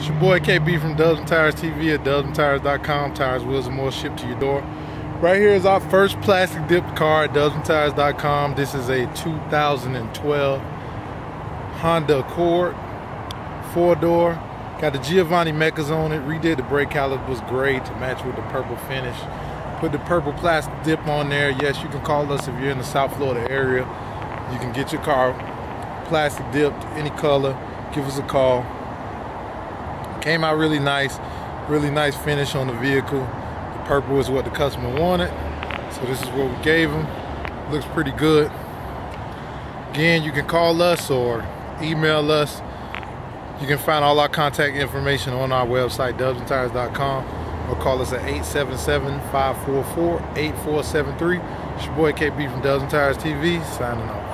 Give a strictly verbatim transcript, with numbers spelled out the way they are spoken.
It's your boy K B from Dubs and Tires T V at Dubs and Tires dot com. Tires, wheels, and more shipped to your door. Right here is our first plastic dipped car at Dubs and Tires dot com. This is a two thousand twelve Honda Accord, four-door. Got the Giovanni Meccas on it. Redid the brake calipers gray to match with the purple finish. Put the purple plastic dip on there. Yes, you can call us if you're in the South Florida area. You can get your car plastic dipped, any color. Give us a call. Came out really nice, really nice finish on the vehicle. The purple is what the customer wanted, so this is what we gave him. Looks pretty good. Again, you can call us or email us. You can find all our contact information on our website, Dubs and Tires dot com, or call us at eight seven seven, five four four, eight four seven three. It's your boy K B from Dubs and Tires T V, signing off.